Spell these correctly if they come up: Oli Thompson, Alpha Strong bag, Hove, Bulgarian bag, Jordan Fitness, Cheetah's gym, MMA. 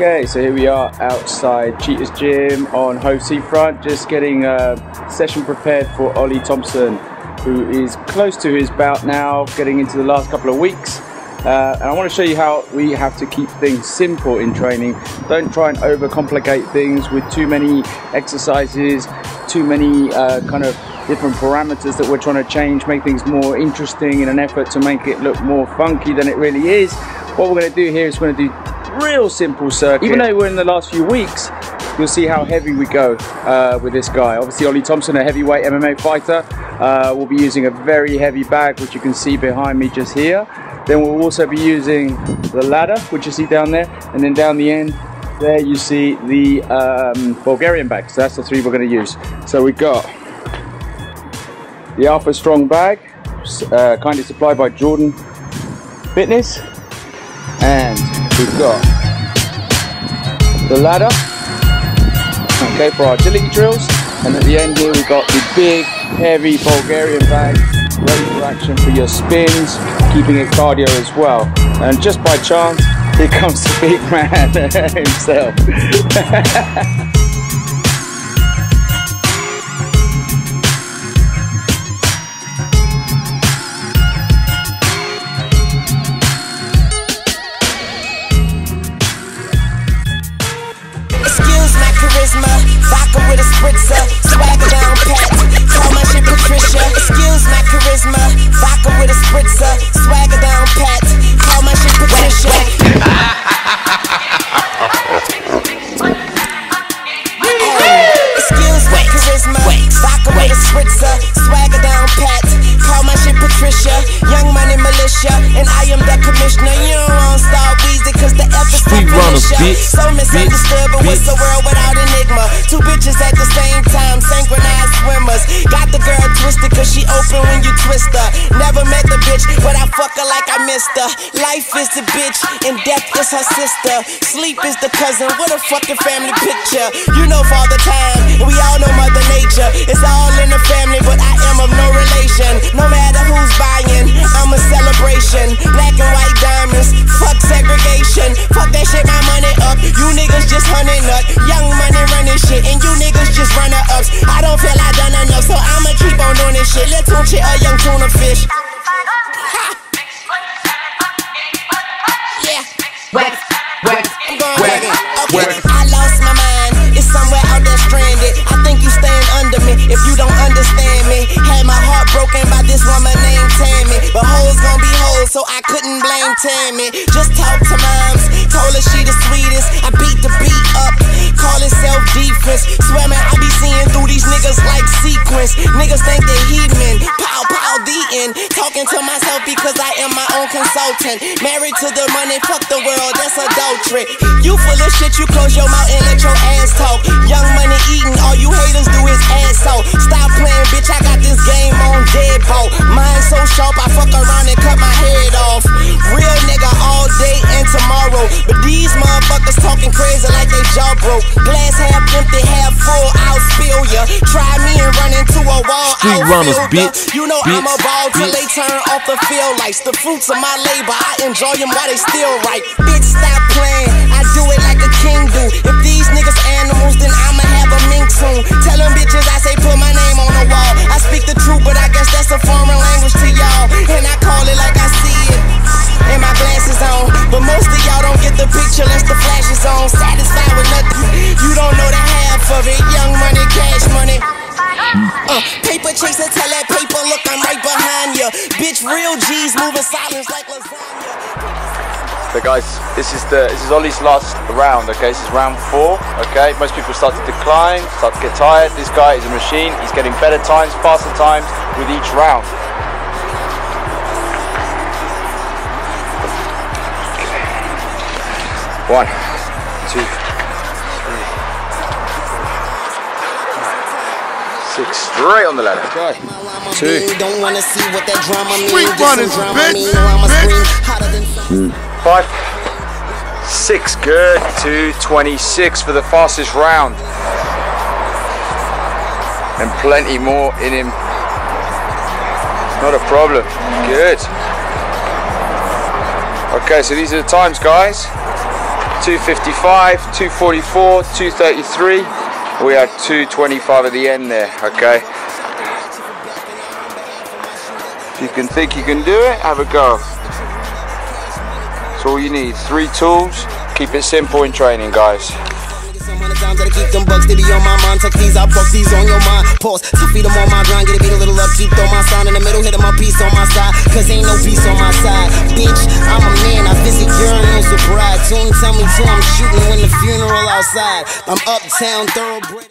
Okay, so here we are outside Cheetah's Gym on Hove Seafront, just getting a session prepared for Oli Thompson, who is close to his bout now, getting into the last couple of weeks. And I want to show you how we have to keep things simple in training. Don't try and overcomplicate things with too many exercises, too many kind of different parameters that we're trying to change, make things more interesting in an effort to make it look more funky than it really is. What we're going to do here is we're going to do real simple circuit. Even though we're in the last few weeks, you'll see how heavy we go with this guy. Obviously, Oli Thompson, a heavyweight MMA fighter, will be using a very heavy bag, which you can see behind me just here. Then we'll also be using the ladder, which you see down there, and then down the end there you see the Bulgarian bag. So that's the three we're going to use. So we've got the Alpha Strong bag, kindly supplied by Jordan Fitness, and we've got the ladder, okay, for our agility drills, and at the end here we've got the big heavy Bulgarian bag, ready for action for your spins, keeping it cardio as well. And just by chance, here comes the big man himself. Vodka with a spritzer, swagger down pat, call my shit Patricia. Excuse my charisma, vodka with a spritzer, swagger down pat, call my shit Patricia. Excuse my charisma, vodka with a spritzer, swagger down pat, call my shit Patricia. Young money militia, and I am the commissioner. You don't want to start wheezing cause the F is the militia. So misunderstood, but what's the world without a enigma? Two bitches at the same time, synchronized swimmers. Got the girl twisted cause she open when you twist her. Never met the bitch, but I fuck her like I missed her. Life is the bitch, and death is her sister. Sleep is the cousin, what a fucking family picture. You know Father Time, and we all know Mother Nature. It's all in the family, but I am of no relation. No matter who's buying, I'm a celebration. Black and white diamonds, fuck segregation. Fuck that shit, my money up. You niggas just hunting up. Young money running shit, and you niggas just runner-ups. I don't feel I done enough, so I'ma keep on doing this shit. Let's watch it, a young tuna fish. Ha! Yeah. I'm going with it. Okay. I lost my mind. It's somewhere out there stranded. I think you staying under me if you don't understand me. Had my heart broken by this woman named Tammy. But hoes gon' be hoes, so I couldn't blame Tammy. Just talk to moms, told her she the sweetest. I beat the beat up, call it self-defense. Swear man, I be seeing through these niggas like sequence. Niggas think they heathen, pow pow the end. Talking to myself because I am my own consultant. Married to the money, fuck the world, that's adultery. You full of shit, you close your mouth and let your ass talk. Young money eating, all you haters do is ass out. Stop playing, bitch, I got this game on deadbolt. Mine so sharp, I fuck around and cut my head off. Real nigga all day and tomorrow, but these motherfuckers talking crazy like they jaw broke. Glass half empty, half full, I'll spill ya. Try me and run into a wall, I'll runners, bitch. You know bitch, I'm a ball till they turn off the field lights. The fruits of my labor, I enjoy them while they still right. Bitch, stop playing, I do it like a king do. If these niggas animals, then I'ma have a mink soon. Tell them bitches I say put my name on the wall. I speak the truth, but I guess that's a foreign language to y'all. And I call it like I see it, and my glasses on. But most of y'all don't get the picture unless the flash is on. Satisfied with nothing, you don't know the half of it. Young money, cash money. Paper chaser, tell that paper, look, I'm right behind ya. Bitch, real G's moving silence like lasagna. So guys, this is Oli's last round, okay? This is round 4, okay? Most people start to decline, start to get tired. This guy is a machine. He's getting better times, faster times with each round. One, two, three, four, 6, straight on the ladder. Okay. 2. Street runners, bitch. 5, 6, good. 2:26 for the fastest round. And plenty more in him. Not a problem. Good. Okay, so these are the times, guys. 255, 244, 233. We had 225 at the end there, okay? If you can think you can do it, have a go. That's all you need. 3 tools. Keep it simple in training, guys. Gotta keep them bucks, they be on my mind. Tuck these, I'll fuck these on your mind. Pause, to feed them on my grind. Get it beat a little upkeep, throw my sign in the middle. Hit them my piece on my side, cause ain't no peace on my side. Bitch, I'm a man, I visit urine, no surprise. Don't tell me to, I'm shooting when the funeral outside. I'm uptown thoroughbred.